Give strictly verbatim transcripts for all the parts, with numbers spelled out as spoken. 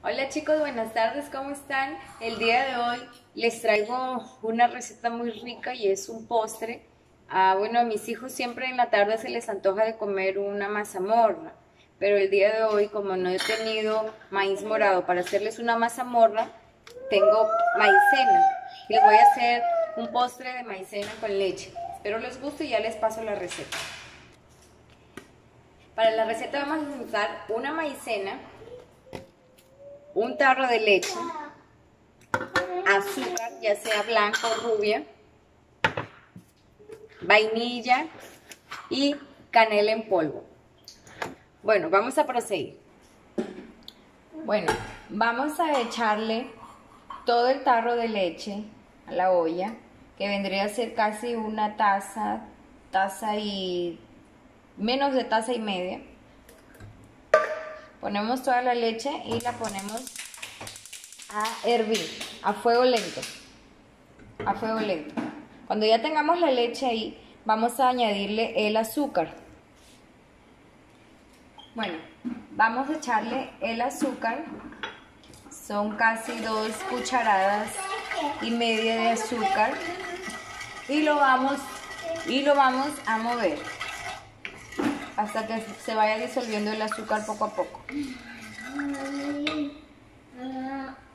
Hola chicos, buenas tardes, ¿cómo están? El día de hoy les traigo una receta muy rica y es un postre. Ah, bueno, a mis hijos siempre en la tarde se les antoja de comer una mazamorra, pero el día de hoy, como no he tenido maíz morado para hacerles una mazamorra, tengo maicena. Y les voy a hacer un postre de maicena con leche. Espero les guste y ya les paso la receta. Para la receta vamos a necesitar una maicena, un tarro de leche, azúcar, ya sea blanca o rubia, vainilla y canela en polvo. Bueno, vamos a proseguir. Bueno, vamos a echarle todo el tarro de leche a la olla, que vendría a ser casi una taza, taza y menos de taza y media. Ponemos toda la leche y la ponemos a hervir, a fuego lento, a fuego lento. Cuando ya tengamos la leche ahí, vamos a añadirle el azúcar. Bueno, vamos a echarle el azúcar, son casi dos cucharadas y media de azúcar y lo vamos, y lo vamos a mover hasta que se vaya disolviendo el azúcar poco a poco.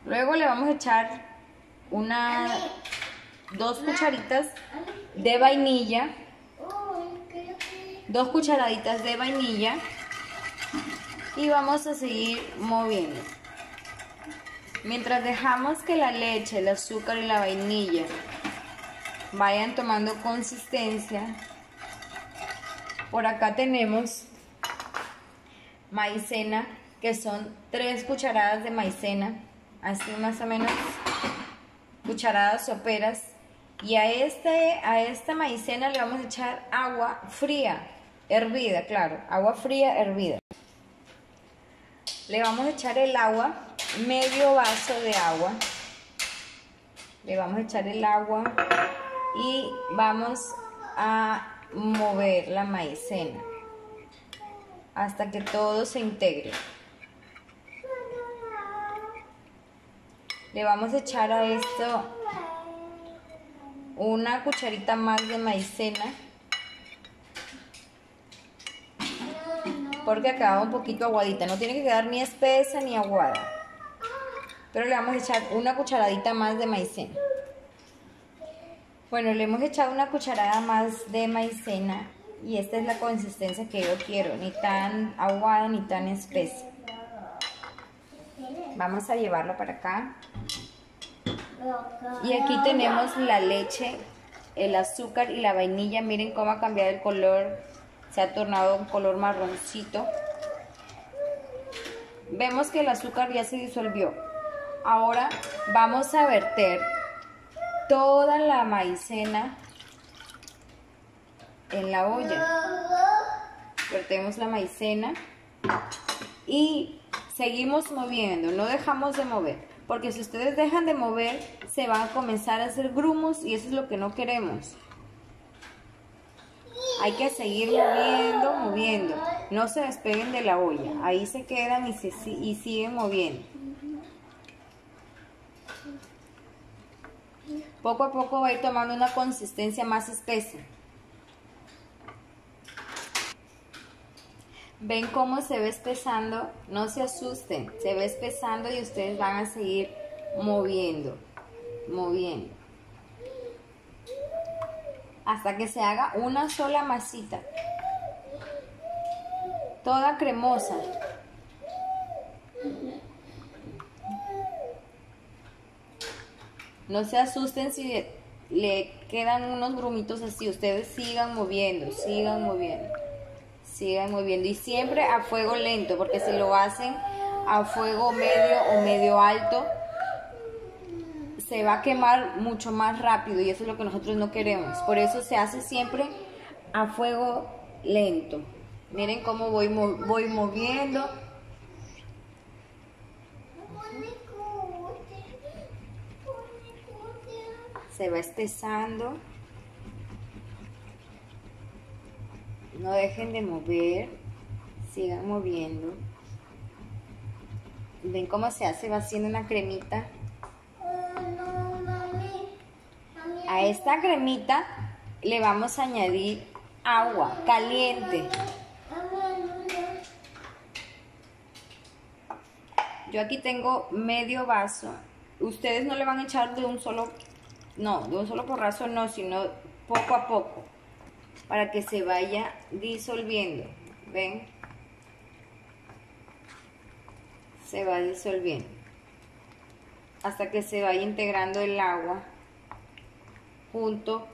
Luego le vamos a echar unas dos cucharitas de vainilla, dos cucharaditas de vainilla y vamos a seguir moviendo. Mientras dejamos que la leche, el azúcar y la vainilla vayan tomando consistencia, por acá tenemos maicena, que son tres cucharadas de maicena, así más o menos, cucharadas soperas. Y a, este, a esta maicena le vamos a echar agua fría, hervida, claro, agua fría hervida. Le vamos a echar el agua, medio vaso de agua. Le vamos a echar el agua y vamos a mover la maicena hasta que todo se integre. Le vamos a echar a esto una cucharita más de maicena porque acaba un poquito aguadita, no tiene que quedar ni espesa ni aguada, pero le vamos a echar una cucharadita más de maicena. Bueno, le hemos echado una cucharada más de maicena y esta es la consistencia que yo quiero, ni tan aguada ni tan espesa. Vamos a llevarlo para acá. Y aquí tenemos la leche, el azúcar y la vainilla. Miren cómo ha cambiado el color, se ha tornado un color marroncito. Vemos que el azúcar ya se disolvió. Ahora vamos a verter toda la maicena en la olla. Vertemos la maicena y seguimos moviendo, no dejamos de mover, porque si ustedes dejan de mover se van a comenzar a hacer grumos y eso es lo que no queremos. Hay que seguir moviendo, moviendo, no se despeguen de la olla, ahí se quedan y, se, y siguen moviendo. Poco a poco va a ir tomando una consistencia más espesa. Ven cómo se ve espesando, no se asusten, se ve espesando y ustedes van a seguir moviendo, moviendo. Hasta que se haga una sola masita, toda cremosa. No se asusten si le quedan unos grumitos así. Ustedes sigan moviendo, sigan moviendo, sigan moviendo. Y siempre a fuego lento, porque si lo hacen a fuego medio o medio alto, se va a quemar mucho más rápido. Y eso es lo que nosotros no queremos. Por eso se hace siempre a fuego lento. Miren cómo voy, voy moviendo. Se va espesando, no dejen de mover, sigan moviendo. ¿Ven cómo se hace? Va haciendo una cremita. A esta cremita le vamos a añadir agua caliente. Yo aquí tengo medio vaso. Ustedes no le van a echar de un solo, no, de un solo porrazo no, sino poco a poco, para que se vaya disolviendo. ¿Ven? Se va disolviendo hasta que se vaya integrando el agua junto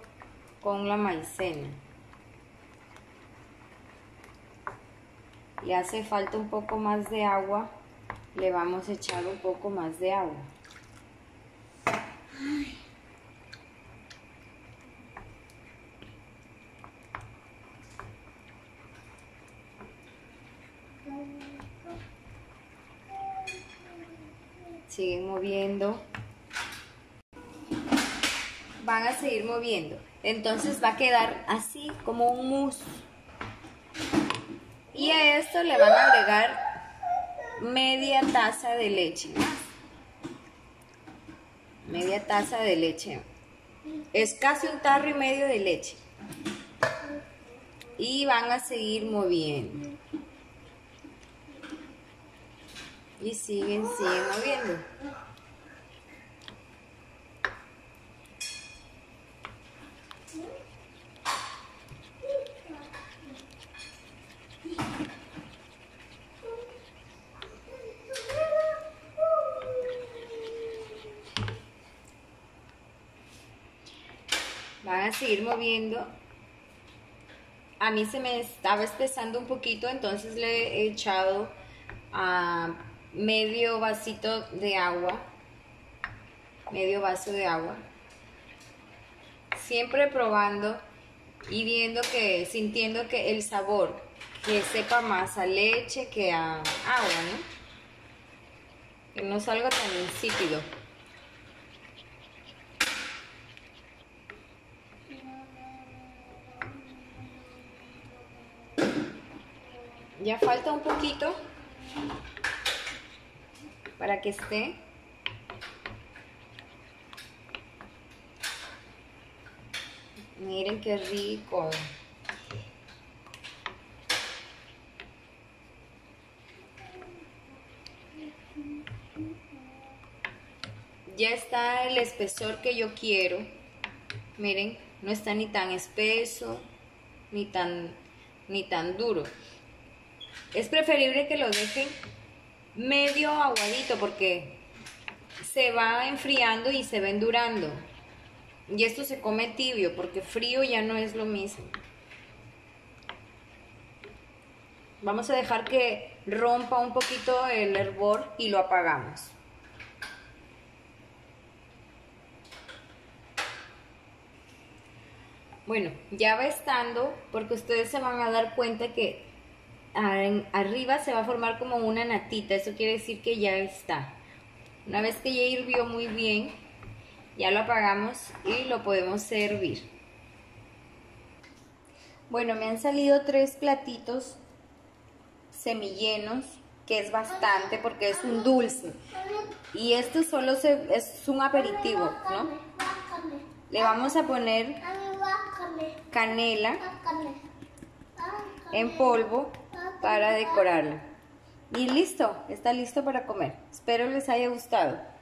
con la maicena. Y hace falta un poco más de agua, le vamos a echar un poco más de agua. Siguen moviendo, van a seguir moviendo, entonces va a quedar así como un mousse. Y a esto le van a agregar media taza de leche. Media taza de leche. Es casi un tarro y medio de leche. Y van a seguir moviendo. Y siguen, siguen moviendo. Van a seguir moviendo. A mí se me estaba espesando un poquito, entonces le he echado a medio vasito de agua, medio vaso de agua, siempre probando y viendo que, sintiendo que el sabor, que sepa más a leche que a agua, ¿no? Que no salga tan insípido. Ya falta un poquito para que esté. Miren qué rico. Ya está el espesor que yo quiero. Miren, no está ni tan espeso ni tan, ni tan duro. Es preferible que lo dejen medio aguadito porque se va enfriando y se va endurando. Y esto se come tibio porque frío ya no es lo mismo. Vamos a dejar que rompa un poquito el hervor y lo apagamos. Bueno, ya va estando, porque ustedes se van a dar cuenta que arriba se va a formar como una natita. Eso quiere decir que ya está. Una vez que ya hirvió muy bien, ya lo apagamos y lo podemos servir. Bueno, me han salido tres platitos semillenos, que es bastante porque es un dulce. Y esto solo se, es un aperitivo, ¿no? Le vamos a poner canela en polvo para decorarlo. Y listo, está listo para comer. Espero les haya gustado.